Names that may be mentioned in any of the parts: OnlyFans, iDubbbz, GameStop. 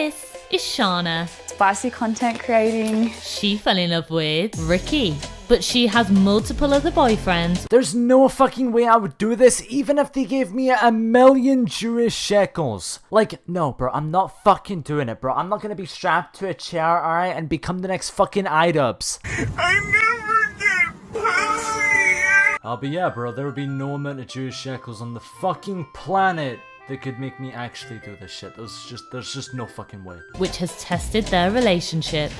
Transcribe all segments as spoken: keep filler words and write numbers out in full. This is Shana. Spicy content creating. She fell in love with Ricky, but she has multiple other boyfriends. There's no fucking way I would do this, even if they gave me a million Jewish shekels. Like, no, bro, I'm not fucking doing it, bro. I'm not gonna be strapped to a chair, alright, and become the next fucking iDubbbz. I never get pussy! Oh, but yeah, bro, there would be no amount of Jewish shekels on the fucking planet that could make me actually do this shit. There's just, there's just no fucking way. Which has tested their relationship.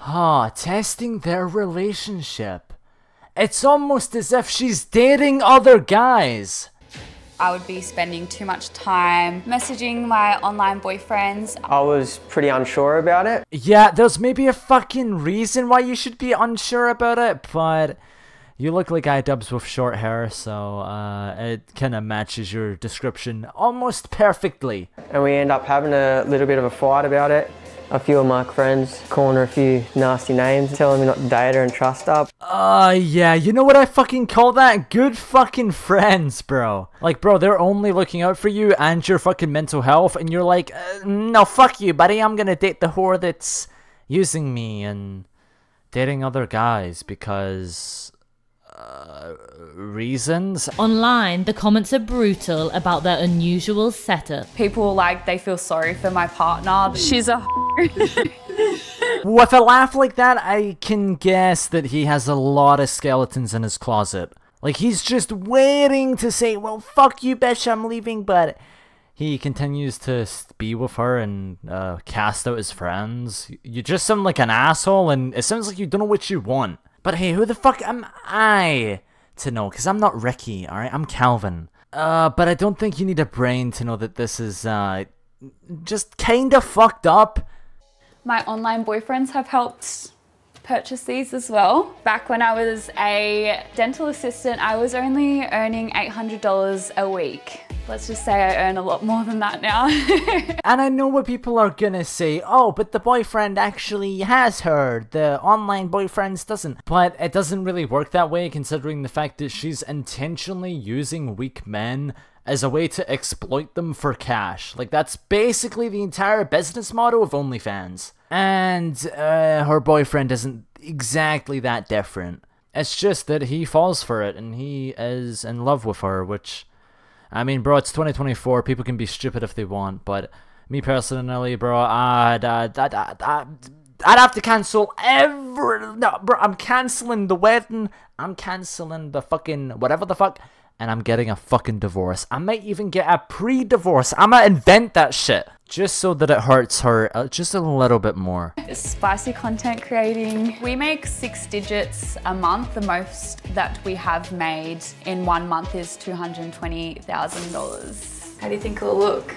Ah, testing their relationship. It's almost as if she's dating other guys. I would be spending too much time messaging my online boyfriends. I was pretty unsure about it. Yeah, there's maybe a fucking reason why you should be unsure about it, but you look like iDubbbz with short hair, so uh, it kind of matches your description almost perfectly. And we end up having a little bit of a fight about it. A few of my friends calling her a few nasty names, telling me not to date her and trust her. Uh, yeah, you know what I fucking call that? Good fucking friends, bro. Like, bro, they're only looking out for you and your fucking mental health, and you're like, uh, no, fuck you, buddy, I'm gonna date the whore that's using me and dating other guys because Uh, reasons. Online, the comments are brutal about their unusual setup. People like, they feel sorry for my partner. She's a With a laugh like that, I can guess that he has a lot of skeletons in his closet. Like, he's just waiting to say, well, fuck you, bitch, I'm leaving, but he continues to be with her and uh, cast out his friends. You just sound like an asshole, and it sounds like you don't know what you want. But hey, who the fuck am I to know? Because I'm not Ricky, alright? I'm Calvin. Uh, but I don't think you need a brain to know that this is, uh, just kinda fucked up. My online boyfriends have helped purchase these as well. Back when I was a dental assistant, I was only earning eight hundred dollars a week. Let's just say I earn a lot more than that now. And I know what people are gonna say, oh, but the boyfriend actually has her, the online boyfriends doesn't. But it doesn't really work that way, considering the fact that she's intentionally using weak men as a way to exploit them for cash. Like, that's basically the entire business model of OnlyFans. And uh, her boyfriend isn't exactly that different. It's just that he falls for it and he is in love with her, which, I mean, bro, it's twenty twenty-four, people can be stupid if they want, but me personally, bro, I'd, I'd, I'd, I'd, I'd have to cancel every, no, bro, I'm cancelling the wedding, I'm cancelling the fucking whatever the fuck, and I'm getting a fucking divorce. I might even get a pre-divorce. I might invent that shit, just so that it hurts her uh, just a little bit more. Spicy content creating. We make six digits a month. The most that we have made in one month is two hundred twenty thousand dollars. How do you think it'll look?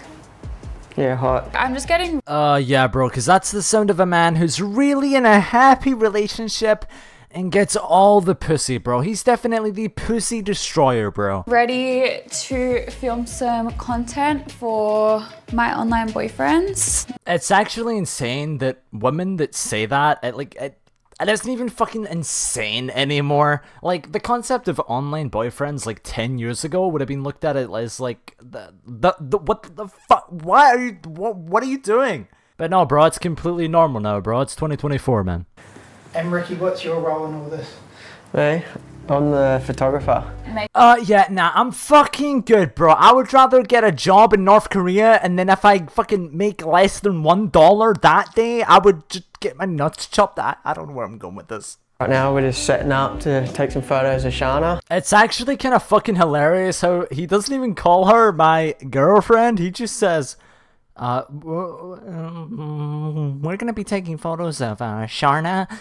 Yeah, hot. I'm just getting Uh, yeah, bro, because that's the sound of a man who's really in a happy relationship and gets all the pussy, bro. He's definitely the pussy destroyer, bro. Ready to film some content for my online boyfriends. It's actually insane that women that say that, it, like, it, it isn't even fucking insane anymore. Like, the concept of online boyfriends, like, ten years ago would have been looked at as, like, the, the, the what the fuck, why are you, what, what are you doing? But no, bro, it's completely normal now, bro. It's twenty twenty-four, man. And Ricky, what's your role in all this? Me? I'm the photographer. Uh, yeah, nah, I'm fucking good, bro. I would rather get a job in North Korea, and then if I fucking make less than one dollar that day, I would just get my nuts chopped. I, I don't know where I'm going with this. Right now, we're just setting up to take some photos of Shana. It's actually kind of fucking hilarious how he doesn't even call her my girlfriend. He just says, uh, we're gonna be taking photos of uh, Shana.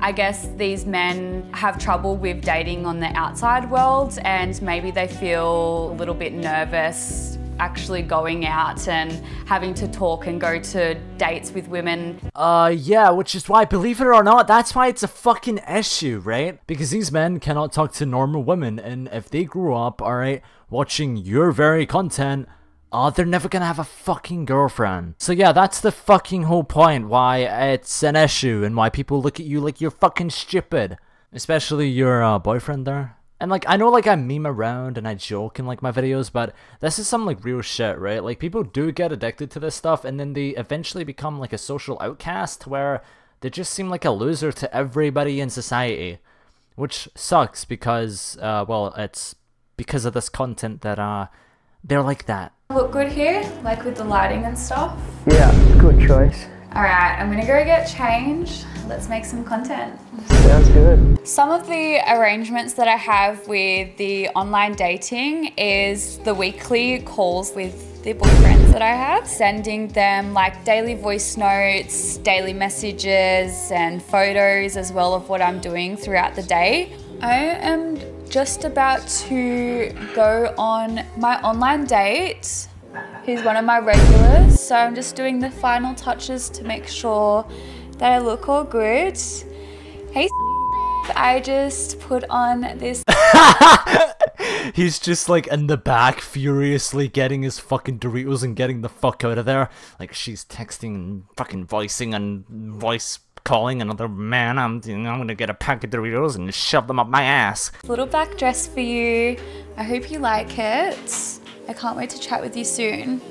I guess these men have trouble with dating on the outside world, and maybe they feel a little bit nervous actually going out and having to talk and go to dates with women. Uh, yeah, which is why, believe it or not, that's why it's a fucking issue, right? Because these men cannot talk to normal women, and if they grew up, alright, watching your very content, oh, they're never gonna have a fucking girlfriend. So yeah, that's the fucking whole point why it's an issue and why people look at you like you're fucking stupid. Especially your uh, boyfriend there. And like, I know like I meme around and I joke in like my videos, but this is some like real shit, right? Like people do get addicted to this stuff and then they eventually become like a social outcast where they just seem like a loser to everybody in society, which sucks because, uh, well, it's because of this content that uh, they're like that. Look good here, like with the lighting and stuff. Yeah, good choice. Alright, I'm gonna go get changed. Let's make some content. Sounds good. Some of the arrangements that I have with the online dating is the weekly calls with the boyfriends that I have, sending them like daily voice notes, daily messages and photos as well of what I'm doing throughout the day. I am just about to go on my online date. He's one of my regulars, so I'm just doing the final touches to make sure that I look all good. Hey, I just put on this. He's just like in the back furiously getting his fucking Doritos and getting the fuck out of there. Like she's texting and fucking voicing and voice calling another man. I'm, I'm gonna get a pack of Doritos and shove them up my ass. Little black dress for you. I hope you like it. I can't wait to chat with you soon.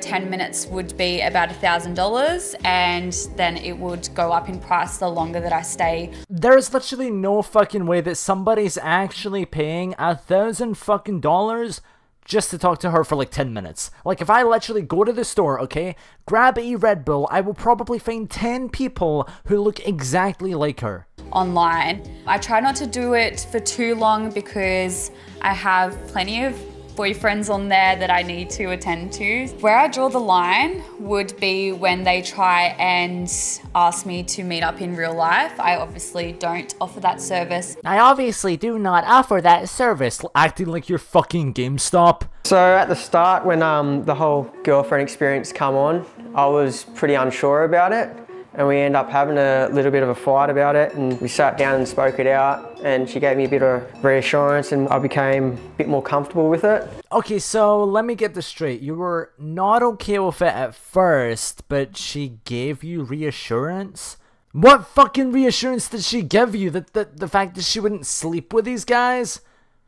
ten minutes would be about a thousand dollars, and then it would go up in price the longer that I stay. There is literally no fucking way that somebody's actually paying a thousand fucking dollars just to talk to her for like ten minutes. Like if I literally go to the store, okay, grab a Red Bull, I will probably find ten people who look exactly like her. Online. I try not to do it for too long because I have plenty of boyfriends on there that I need to attend to. Where I draw the line would be when they try and ask me to meet up in real life. I obviously don't offer that service. I obviously do not offer that service, acting like you're fucking GameStop. So at the start when um, the whole girlfriend experience come on, I was pretty unsure about it. And we ended up having a little bit of a fight about it, and we sat down and spoke it out, and she gave me a bit of reassurance and I became a bit more comfortable with it. Okay, so let me get this straight. You were not okay with it at first, but she gave you reassurance? What fucking reassurance did she give you? That the, the fact that she wouldn't sleep with these guys?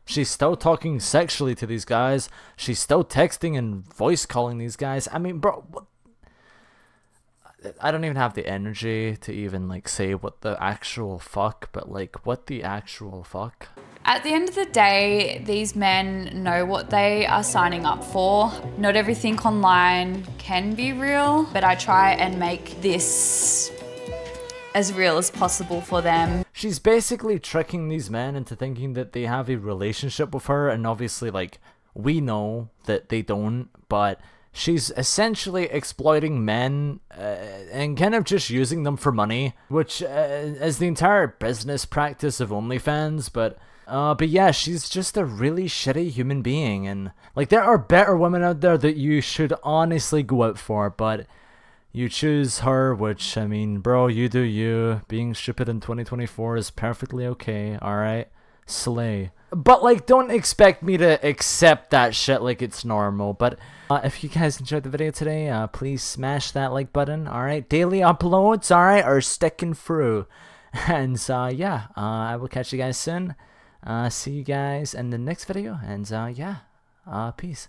She's still talking sexually to these guys. She's still texting and voice calling these guys. I mean, bro, what? I don't even have the energy to even like say what the actual fuck, but like what the actual fuck. At the end of the day, these men know what they are signing up for. Not everything online can be real, but I try and make this as real as possible for them. She's basically tricking these men into thinking that they have a relationship with her, and obviously like we know that they don't, but she's essentially exploiting men uh, and kind of just using them for money, which uh, is the entire business practice of OnlyFans, but uh, but yeah, she's just a really shitty human being, and like there are better women out there that you should honestly go out for, but you choose her, which I mean, bro, you do you. Being stupid in twenty twenty-four is perfectly okay, alright? Slay. But like, don't expect me to accept that shit like it's normal. But uh, if you guys enjoyed the video today, uh, please smash that like button. All right, daily uploads, all right, are sticking through. And uh, yeah, uh, I will catch you guys soon. Uh, see you guys in the next video. And uh, yeah, uh, peace.